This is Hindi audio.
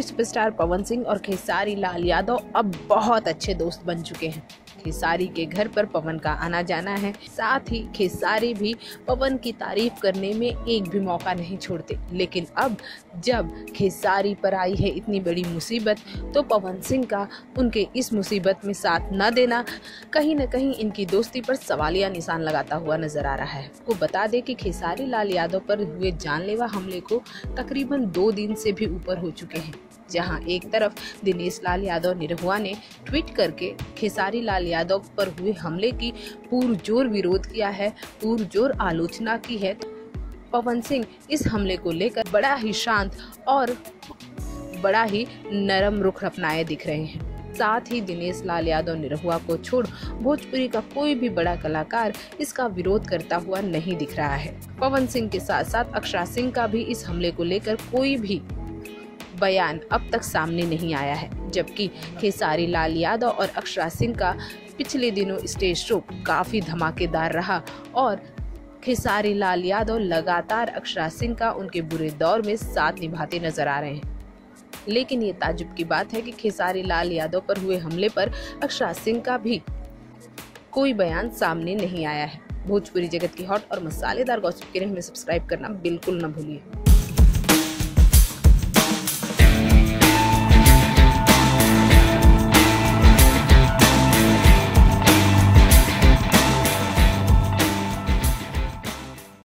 भोजपुरी सुपरस्टार पवन सिंह और खेसारी लाल यादव अब बहुत अच्छे दोस्त बन चुके हैं। खेसारी के घर पर पवन का आना जाना है, साथ ही खेसारी भी पवन की तारीफ करने में एक भी मौका नहीं छोड़ते। लेकिन अब जब खेसारी पर आई है इतनी बड़ी मुसीबत, तो पवन सिंह का उनके इस मुसीबत में साथ न देना कहीं न कहीं इनकी दोस्ती पर सवालिया निशान लगाता हुआ नजर आ रहा है। आपको बता दें कि खेसारी लाल यादव पर हुए जानलेवा हमले को तकरीबन 2 दिन से भी ऊपर हो चुके हैं, जहां एक तरफ दिनेश लाल यादव निरहुआ ने ट्वीट करके खेसारी लाल यादव पर हुए हमले की पुरजोर विरोध किया है, पुरजोर आलोचना की है। पवन सिंह इस हमले को लेकर बड़ा ही शांत और बड़ा ही नरम रुख अपनाए दिख रहे हैं। साथ ही दिनेश लाल यादव निरहुआ को छोड़ भोजपुरी का कोई भी बड़ा कलाकार इसका विरोध करता हुआ नहीं दिख रहा है। पवन सिंह के साथ साथ अक्षरा सिंह का भी इस हमले को लेकर कोई भी बयान अब तक सामने नहीं आया है, जबकि खेसारी लाल यादव और अक्षरा सिंह का पिछले दिनों स्टेज शो काफ़ी धमाकेदार रहा और खेसारी लाल यादव लगातार अक्षरा सिंह का उनके बुरे दौर में साथ निभाते नजर आ रहे हैं। लेकिन ये ताज्जुब की बात है कि खेसारी लाल यादव पर हुए हमले पर अक्षरा सिंह का भी कोई बयान सामने नहीं आया है। भोजपुरी जगत की हॉट और मसालेदार गॉसिप के लिए हमें सब्सक्राइब करना बिल्कुल न भूलिए।